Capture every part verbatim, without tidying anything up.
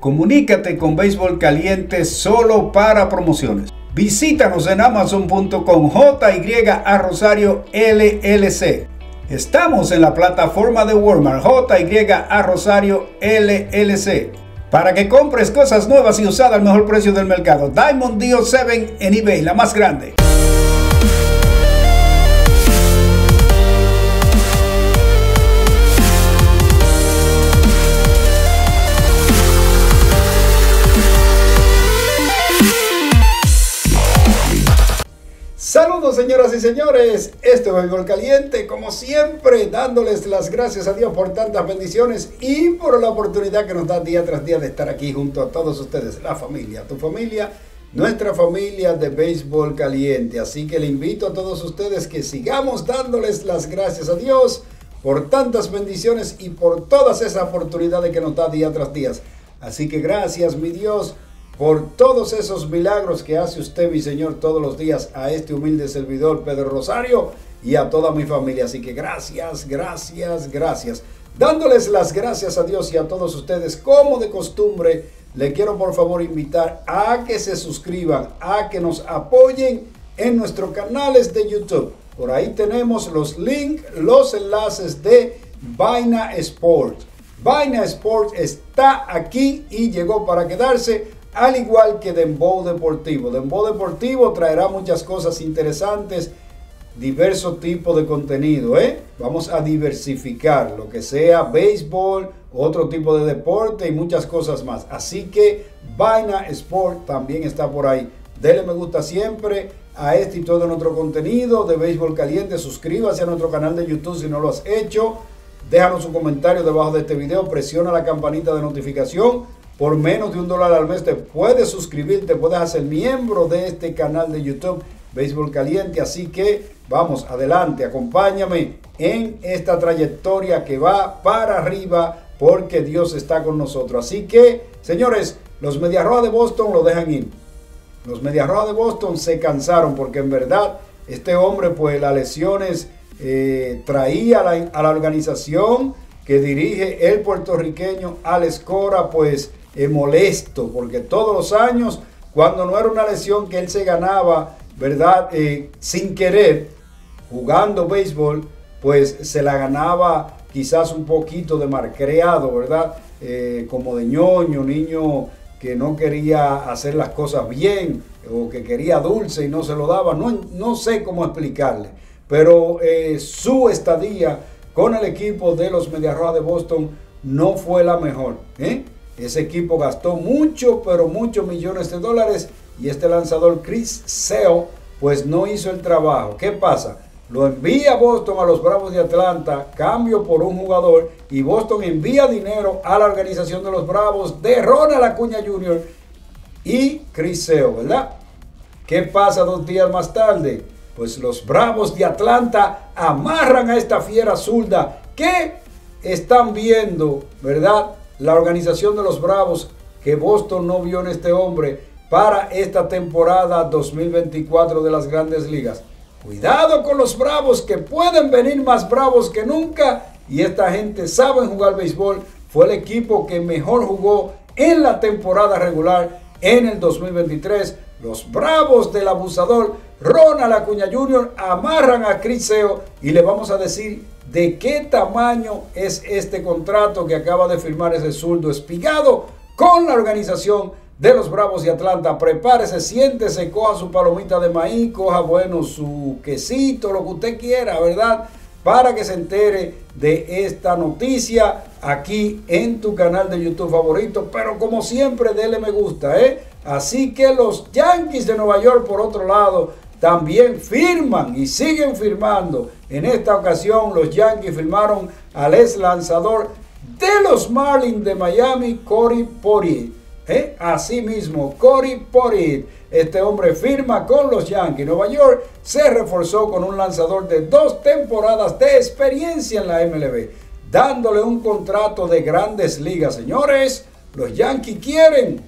Comunícate con Béisbol Caliente solo para promociones. Visítanos en amazon punto com J Y A Rosario L L C. Estamos en la plataforma de Walmart J Y A Rosario L L C para que compres cosas nuevas y usadas al mejor precio del mercado. Diamond Dio siete en eBay, la más grande. Saludos, señoras y señores, esto es Béisbol Caliente, como siempre dándoles las gracias a Dios por tantas bendiciones y por la oportunidad que nos da día tras día de estar aquí junto a todos ustedes, la familia, tu familia, nuestra familia de Béisbol Caliente. Así que le invito a todos ustedes que sigamos dándoles las gracias a Dios por tantas bendiciones y por todas esas oportunidades que nos da día tras día. Así que gracias, mi Dios, por todos esos milagros que hace usted, mi Señor, todos los días a este humilde servidor Pedro Rosario y a toda mi familia. Así que gracias, gracias, gracias. Dándoles las gracias a Dios y a todos ustedes, como de costumbre, le quiero por favor invitar a que se suscriban, a que nos apoyen en nuestros canales de YouTube. Por ahí tenemos los links, los enlaces de Vaina Sport. Vaina Sport está aquí y llegó para quedarse, al igual que Dembow Deportivo. Dembow Deportivo traerá muchas cosas interesantes, diversos tipos de contenido, ¿eh? Vamos a diversificar lo que sea béisbol, otro tipo de deporte y muchas cosas más. Así que Vaina Sport también está por ahí. Dele me gusta siempre a este y todo nuestro contenido de Béisbol Caliente. Suscríbase a nuestro canal de YouTube si no lo has hecho. Déjanos un comentario debajo de este video. Presiona la campanita de notificación. Por menos de un dólar al mes te puedes suscribir, te puedes hacer miembro de este canal de YouTube, Béisbol Caliente. Así que vamos, adelante, acompáñame en esta trayectoria que va para arriba porque Dios está con nosotros. Así que, señores, los Medias Rojas de Boston lo dejan ir. Los Medias Rojas de Boston se cansaron porque en verdad este hombre, pues las lesiones eh, traía a la, a la organización que dirige el puertorriqueño Alex Cora, pues... Eh, molesto, porque todos los años, cuando no era una lesión que él se ganaba, ¿verdad? Eh, sin querer, jugando béisbol, pues se la ganaba quizás un poquito de marcreado, ¿verdad? Eh, como de ñoño, niño que no quería hacer las cosas bien o que quería dulce y no se lo daba. No, no sé cómo explicarle, pero eh, su estadía con el equipo de los Medias Rojas de Boston no fue la mejor, ¿eh? Ese equipo gastó mucho, pero muchos millones de dólares y este lanzador Chris Sale pues no hizo el trabajo. ¿Qué pasa? Lo envía Boston a los Bravos de Atlanta, cambio por un jugador y Boston envía dinero a la organización de los Bravos de Ronald Acuña junior y Chris Sale, ¿verdad? ¿Qué pasa dos días más tarde? Pues los Bravos de Atlanta amarran a esta fiera zurda que están viendo, ¿verdad? La organización de los Bravos que Boston no vio en este hombre para esta temporada dos mil veinticuatro de las Grandes Ligas. Cuidado con los Bravos, que pueden venir más bravos que nunca. Y esta gente sabe jugar béisbol. Fue el equipo que mejor jugó en la temporada regular en el dos mil veintitrés. Los Bravos del abusador Ronald Acuña junior amarran a Chris Sale y le vamos a decir de qué tamaño es este contrato que acaba de firmar ese zurdo espigado con la organización de los Bravos de Atlanta. Prepárese, siéntese, coja su palomita de maíz, coja, bueno, su quesito, lo que usted quiera, ¿verdad? Para que se entere de esta noticia aquí en tu canal de YouTube favorito. Pero como siempre, dele me gusta, ¿eh? Así que los Yankees de Nueva York, por otro lado, también firman y siguen firmando. En esta ocasión, los Yankees firmaron al ex lanzador de los Marlins de Miami, Cory Poriti. ¿Eh? Así mismo, Cory Poriti. Este hombre firma con los Yankees. Nueva York se reforzó con un lanzador de dos temporadas de experiencia en la M L B, dándole un contrato de Grandes Ligas. Señores, los Yankees quieren...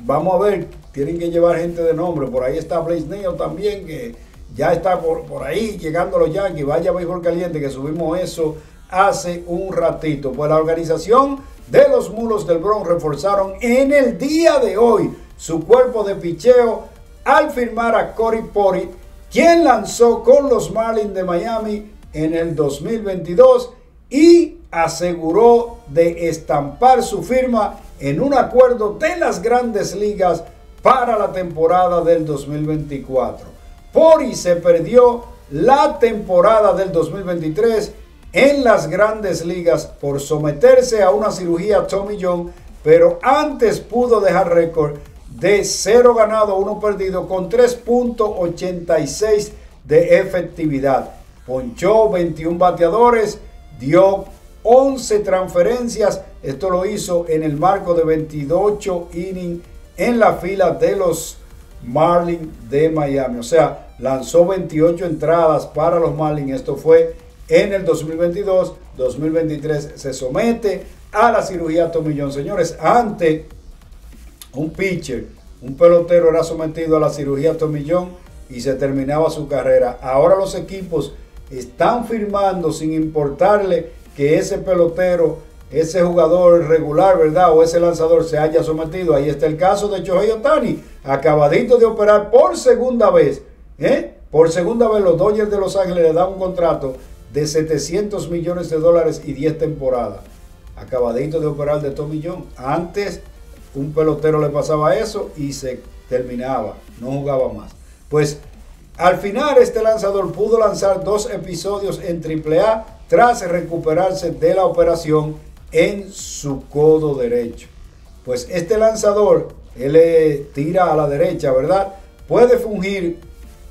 Vamos a ver, tienen que llevar gente de nombre. Por ahí está Blaze Naylor también, que ya está por, por ahí llegando a los Yankees. Vaya Béisbol Caliente, que subimos eso hace un ratito. Pues la organización de los Mulos del Bronx reforzaron en el día de hoy su cuerpo de picheo al firmar a Cory Poriti, quien lanzó con los Marlins de Miami en el dos mil veintidós y aseguró de estampar su firma en un acuerdo de las Grandes Ligas para la temporada del dos mil veinticuatro. Poriti se perdió la temporada del dos mil veintitrés en las Grandes Ligas por someterse a una cirugía Tommy John, pero antes pudo dejar récord de cero ganado, uno perdido con tres punto ochenta y seis de efectividad. Ponchó veintiún bateadores, dio once transferencias. Esto lo hizo en el marco de veintiocho innings en la fila de los Marlins de Miami. O sea, lanzó veintiocho entradas para los Marlins. Esto fue en el dos mil veintidós. dos mil veintitrés se somete a la cirugía Tommy John. Señores, ante un pitcher, un pelotero era sometido a la cirugía Tommy John y se terminaba su carrera. Ahora los equipos están firmando sin importarle que ese pelotero, ese jugador regular, ¿verdad?, o ese lanzador se haya sometido. Ahí está el caso de Shohei Ohtani, acabadito de operar por segunda vez. ¿eh? Por segunda vez los Dodgers de Los Ángeles le dan un contrato de setecientos millones de dólares y diez temporadas. Acabadito de operar de Tommy John. Antes un pelotero le pasaba eso y se terminaba, no jugaba más. Pues al final este lanzador pudo lanzar dos episodios en triple A tras recuperarse de la operación en su codo derecho. Pues este lanzador, él le tira a la derecha, ¿verdad? Puede fungir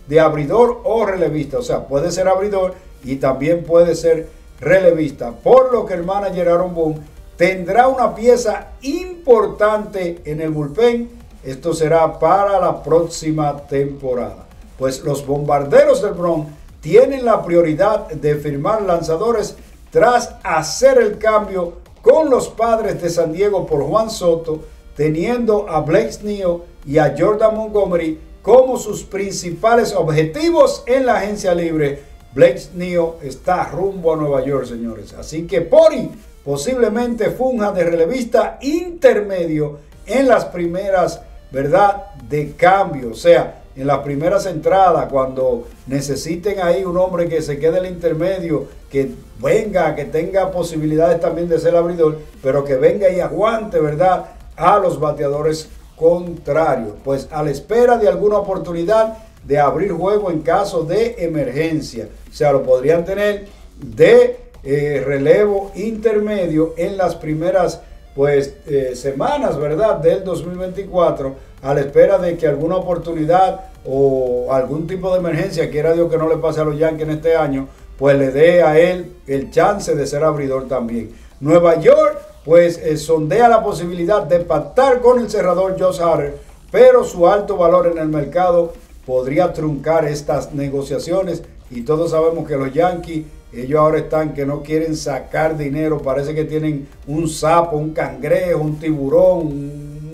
de abridor o relevista, o sea, puede ser abridor y también puede ser relevista. Por lo que el manager Aaron Boone tendrá una pieza importante en el bullpen. Esto será para la próxima temporada. Pues los Bombarderos del Bronx tienen la prioridad de firmar lanzadores tras hacer el cambio con los Padres de San Diego por Juan Soto, teniendo a Blaze Naylor y a Jordan Montgomery como sus principales objetivos en la agencia libre. Blake Snell está rumbo a Nueva York, señores. Así que Poriti posiblemente funja de relevista intermedio en las primeras, ¿verdad?, de cambio. O sea, en las primeras entradas, cuando necesiten ahí un hombre que se quede en el intermedio, que venga, que tenga posibilidades también de ser abridor, pero que venga y aguante, ¿verdad?, a los bateadores contrarios. Pues a la espera de alguna oportunidad de abrir juego en caso de emergencia. O sea, lo podrían tener de eh, relevo intermedio en las primeras pues, eh, semanas, ¿verdad?, del dos mil veinticuatro, a la espera de que alguna oportunidad o algún tipo de emergencia, quiera Dios que no le pase a los Yankees en este año, pues le dé a él el chance de ser abridor también. Nueva York, pues eh, sondea la posibilidad de pactar con el cerrador Josh Harrison, pero su alto valor en el mercado podría truncar estas negociaciones, y todos sabemos que los Yankees, ellos ahora están que no quieren sacar dinero, parece que tienen un sapo, un cangrejo, un tiburón,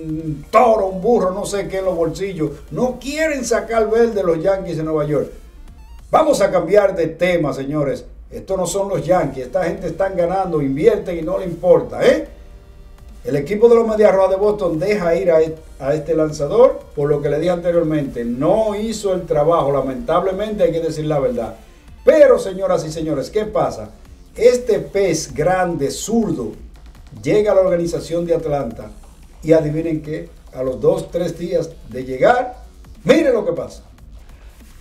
un toro, un burro, no sé qué en los bolsillos, no quieren sacar verde los Yankees de Nueva York. Vamos a cambiar de tema, señores, estos no son los Yankees, esta gente están ganando, invierten y no le importa, ¿eh? El equipo de los Medias Rojas de Boston deja ir a este lanzador, por lo que le dije anteriormente, no hizo el trabajo, lamentablemente hay que decir la verdad. Pero señoras y señores, ¿qué pasa? Este pez grande, zurdo, llega a la organización de Atlanta y adivinen qué, a los dos, tres días de llegar, miren lo que pasa.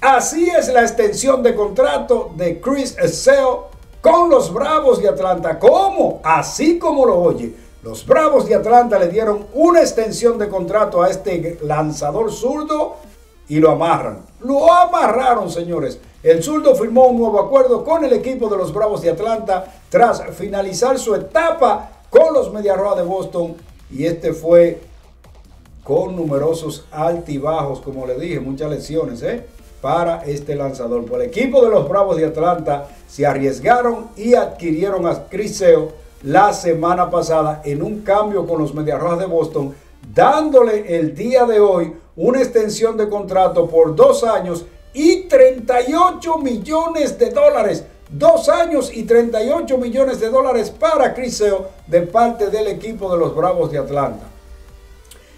Así es la extensión de contrato de Chris Sale con los Bravos de Atlanta. ¿Cómo? Así como lo oye. Los Bravos de Atlanta le dieron una extensión de contrato a este lanzador zurdo y lo amarran. Lo amarraron, señores. El zurdo firmó un nuevo acuerdo con el equipo de los Bravos de Atlanta tras finalizar su etapa con los Medias Rojas de Boston. Y este fue con numerosos altibajos, como le dije, muchas lesiones ¿eh? para este lanzador. Por el equipo de los Bravos de Atlanta se arriesgaron y adquirieron a Chris Sale la semana pasada en un cambio con los Medias Rojas de Boston, dándole el día de hoy una extensión de contrato por dos años y treinta y ocho millones de dólares. Dos años y treinta y ocho millones de dólares para Chris Sale de parte del equipo de los Bravos de Atlanta.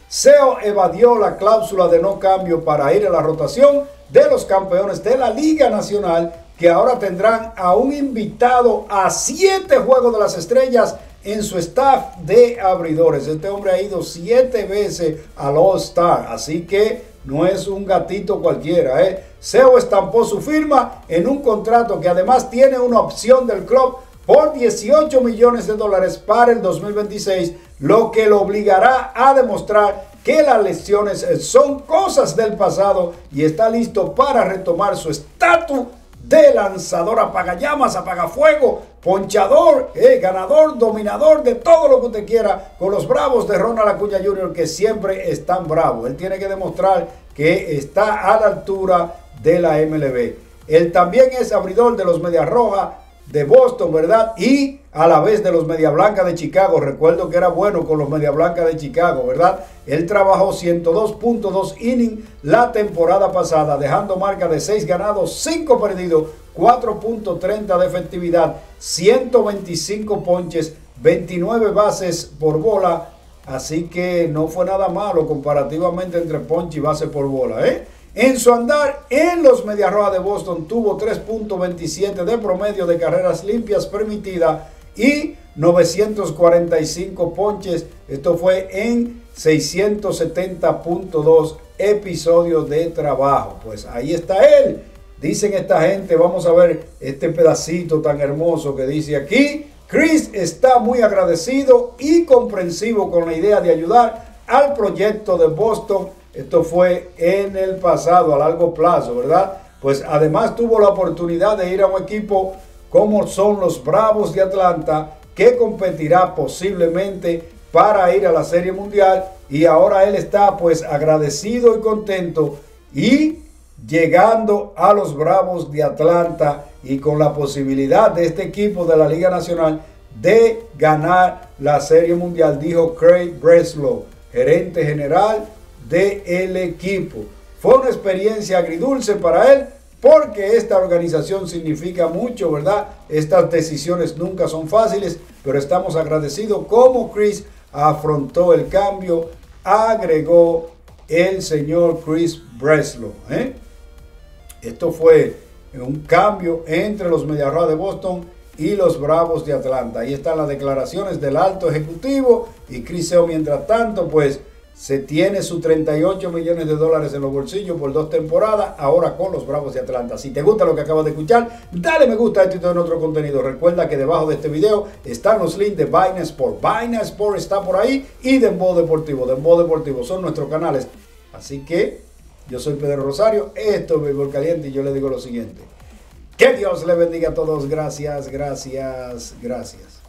Sale evadió la cláusula de no cambio para ir a la rotación de los campeones de la Liga Nacional, que ahora tendrán a un invitado a siete Juegos de las Estrellas en su staff de abridores. Este hombre ha ido siete veces al All-Star, así que no es un gatito cualquiera, ¿eh? Sale estampó su firma en un contrato que además tiene una opción del club por dieciocho millones de dólares para el dos mil veintiséis, lo que lo obligará a demostrar que las lesiones son cosas del pasado y está listo para retomar su estatus de lanzador apagallamas, apagafuego, ponchador, eh, ganador, dominador, de todo lo que usted quiera, con los Bravos de Ronald Acuña junior, que siempre están bravos. Él tiene que demostrar que está a la altura de la M L B. Él también es abridor de los Medias Rojas de Boston, ¿verdad? Y a la vez de los Media Blancas de Chicago. Recuerdo que era bueno con los Media Blancas de Chicago, ¿verdad? Él trabajó ciento dos punto dos innings la temporada pasada, dejando marca de seis ganados, cinco perdidos, cuatro punto treinta de efectividad, ciento veinticinco ponches, veintinueve bases por bola. Así que no fue nada malo comparativamente entre ponche y base por bola, ¿eh? En su andar en los Medias Rojas de Boston tuvo tres punto veintisiete de promedio de carreras limpias permitidas y novecientos cuarenta y cinco ponches. Esto fue en seiscientos setenta punto dos episodios de trabajo. Pues ahí está él, dicen esta gente. Vamos a ver este pedacito tan hermoso que dice aquí. Chris está muy agradecido y comprensivo con la idea de ayudar al proyecto de Boston. Esto fue en el pasado, a largo plazo, ¿verdad? Pues además tuvo la oportunidad de ir a un equipo como son los Bravos de Atlanta, que competirá posiblemente para ir a la Serie Mundial. Y ahora él está pues agradecido y contento y llegando a los Bravos de Atlanta y con la posibilidad de este equipo de la Liga Nacional de ganar la Serie Mundial, dijo Craig Breslow, gerente general del equipo. Fue una experiencia agridulce para él porque esta organización significa mucho, ¿verdad? Estas decisiones nunca son fáciles, pero estamos agradecidos como Chris afrontó el cambio, agregó el señor Chris Breslow, ¿eh? Esto fue un cambio entre los Medias Rojas de Boston y los Bravos de Atlanta. Ahí están las declaraciones del alto ejecutivo y Chris Sale, mientras tanto, pues se tiene sus treinta y ocho millones de dólares en los bolsillos por dos temporadas, ahora con los Bravos de Atlanta. Si te gusta lo que acabas de escuchar, dale me gusta a esto y todo en otro contenido. Recuerda que debajo de este video están los links de Vaina Sport. Vaina Sport está por ahí y Dembow Deportivo. Dembow Deportivo son nuestros canales. Así que yo soy Pedro Rosario, esto es Béisbol Caliente y yo le digo lo siguiente. Que Dios le bendiga a todos. Gracias, gracias, gracias.